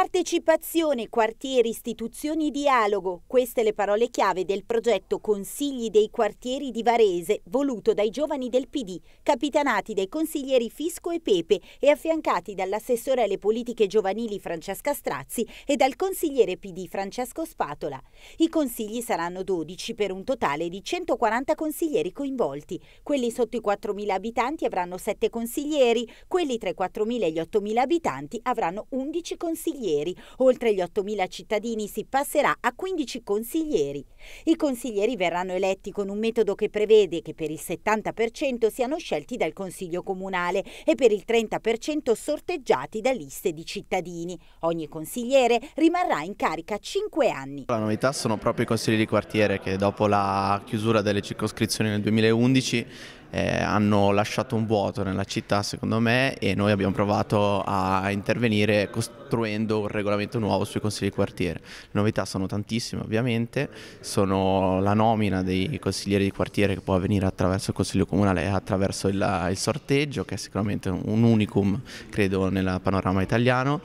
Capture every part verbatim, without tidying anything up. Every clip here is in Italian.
Partecipazione, quartieri, istituzioni, dialogo. Queste le parole chiave del progetto Consigli dei quartieri di Varese, voluto dai giovani del P D, capitanati dai consiglieri Fisco e Pepe e affiancati dall'assessore alle politiche giovanili Francesca Strazzi e dal consigliere P D Francesco Spatola. I consigli saranno dodici per un totale di centoquaranta consiglieri coinvolti. Quelli sotto i quattromila abitanti avranno sette consiglieri, quelli tra i quattromila e gli ottomila abitanti avranno undici consiglieri. Oltre gli ottomila cittadini si passerà a quindici consiglieri. I consiglieri verranno eletti con un metodo che prevede che per il settanta per cento siano scelti dal Consiglio Comunale e per il trenta per cento sorteggiati da liste di cittadini. Ogni consigliere rimarrà in carica cinque anni. La novità sono proprio i consiglieri di quartiere che dopo la chiusura delle circoscrizioni nel duemilaundici eh, hanno lasciato un vuoto nella città, secondo me, e noi abbiamo provato a intervenire costruendo un regolamento nuovo sui consigli di quartiere. Le novità sono tantissime, ovviamente, sono la nomina dei consiglieri di quartiere che può avvenire attraverso il Consiglio Comunale e attraverso il, il sorteggio, che è sicuramente un unicum, credo, nel panorama italiano.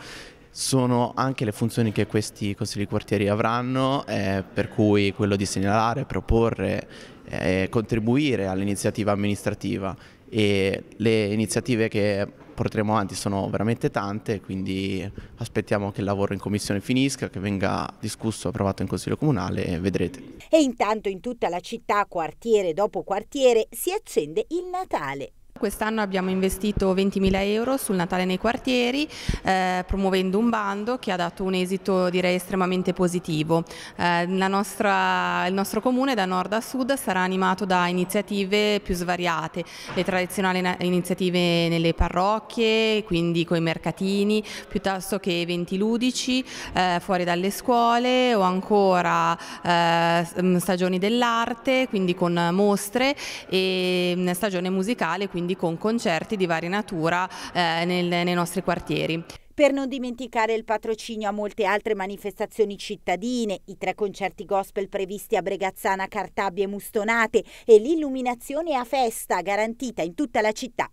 Sono anche le funzioni che questi consigli di quartieri avranno, eh, per cui quello di segnalare, proporre, eh, contribuire all'iniziativa amministrativa, e le iniziative che porteremo avanti sono veramente tante, quindi aspettiamo che il lavoro in commissione finisca, che venga discusso e approvato in Consiglio Comunale e vedrete. E intanto in tutta la città, quartiere dopo quartiere, si accende il Natale. Quest'anno abbiamo investito ventimila euro sul Natale nei quartieri, eh, promuovendo un bando che ha dato un esito, direi, estremamente positivo. Eh, la nostra, il nostro comune da nord a sud sarà animato da iniziative più svariate, le tradizionali iniziative nelle parrocchie, quindi coi mercatini, piuttosto che eventi ludici eh, fuori dalle scuole, o ancora eh, stagioni dell'arte, quindi con mostre, e stagione musicale, quindi quindi con concerti di varia natura eh, nel, nei nostri quartieri. Per non dimenticare il patrocinio a molte altre manifestazioni cittadine, i tre concerti gospel previsti a Bregazzana, Cartabia e Mustonate e l'illuminazione a festa garantita in tutta la città.